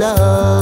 love.